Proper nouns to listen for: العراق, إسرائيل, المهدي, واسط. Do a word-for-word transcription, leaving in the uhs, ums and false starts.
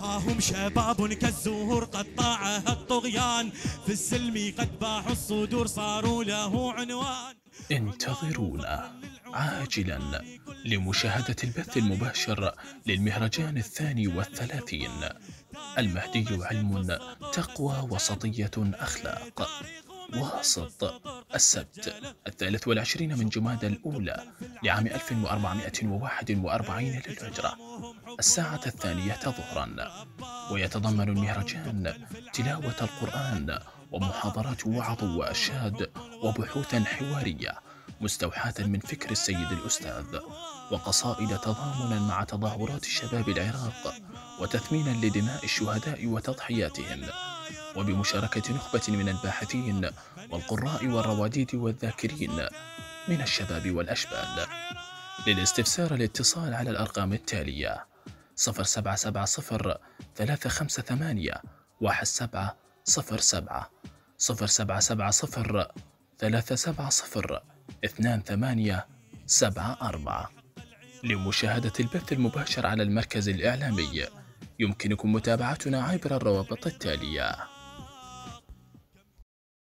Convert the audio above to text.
ها هم شباب كالزهور قد طاعها الطغيان، في السلم قد باعوا الصدور صاروا له عنوان. انتظرونا عاجلا لمشاهدة البث المباشر للمهرجان الثاني والثلاثين المهدي علم تقوى وسطية أخلاق، واسط، السبت الثالث والعشرين من جمادى الأولى لعام ألف وأربعمائة وواحد وأربعين للهجرة، الساعة الثانية ظهرا. ويتضمن المهرجان تلاوة القرآن ومحاضرات وعظ وأرشاد وبحوثا حوارية مستوحاة من فكر السيد الأستاذ، وقصائد تضامنا مع تظاهرات شباب العراق وتثمينا لدماء الشهداء وتضحياتهم، وبمشاركة نخبة من الباحثين والقراء والرواديد والذاكرين من الشباب والأشبال. للاستفسار الاتصال على الأرقام التالية صفر سبعة سبعة صفر ثلاثة خمسة ثمانية واحد سبعة صفر سبعة، صفر سبعة سبعة صفر ثلاثة سبعة صفر اثنين ثمانية سبعة أربعة. لمشاهدة البث المباشر على المركز الإعلامي يمكنكم متابعتنا عبر الروابط التالية.